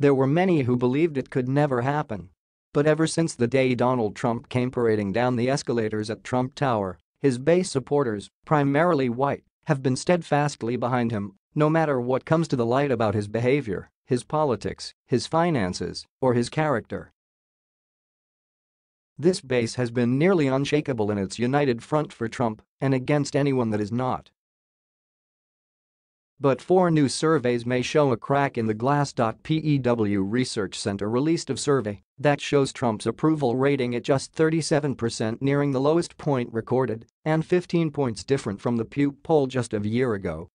There were many who believed it could never happen. But ever since the day Donald Trump came parading down the escalators at Trump Tower, his base supporters, primarily white, have been steadfastly behind him, no matter what comes to the light about his behavior, his politics, his finances, or his character. This base has been nearly unshakable in its united front for Trump and against anyone that is not. But four new surveys may show a crack in the glass. Pew Research Center released a survey that shows Trump's approval rating at just 37%, nearing the lowest point recorded, and 15 points different from the Pew poll just a year ago.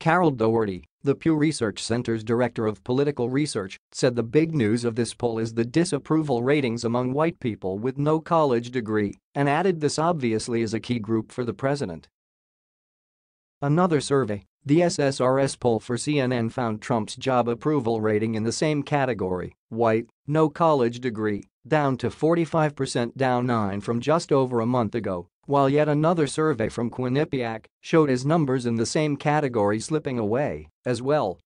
Carol Doherty, the Pew Research Center's director of political research, said the big news of this poll is the disapproval ratings among white people with no college degree, and added this obviously is a key group for the president. Another survey, the SSRS poll for CNN, found Trump's job approval rating in the same category, white, no college degree, down to 45%, down 9 from just over a month ago, while yet another survey from Quinnipiac showed his numbers in the same category slipping away as well.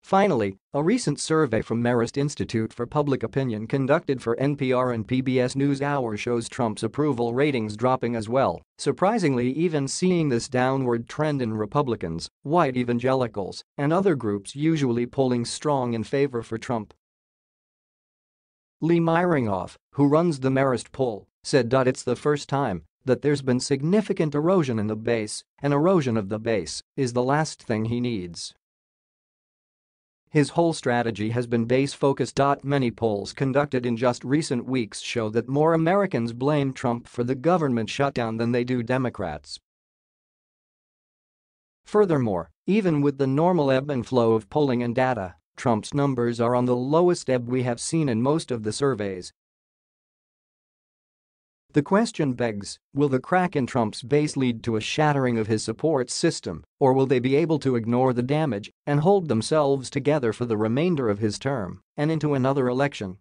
Finally, a recent survey from Marist Institute for Public Opinion conducted for NPR and PBS NewsHour shows Trump's approval ratings dropping as well, surprisingly even seeing this downward trend in Republicans, white evangelicals, and other groups usually polling strong in favor for Trump. Lee Myringoff, who runs the Marist poll, said it's the first time that there's been significant erosion in the base, and erosion of the base is the last thing he needs. His whole strategy has been base-focused. Many polls conducted in just recent weeks show that more Americans blame Trump for the government shutdown than they do Democrats. Furthermore, even with the normal ebb and flow of polling and data, Trump's numbers are on the lowest ebb we have seen in most of the surveys. The question begs, will the crack in Trump's base lead to a shattering of his support system, or will they be able to ignore the damage and hold themselves together for the remainder of his term and into another election?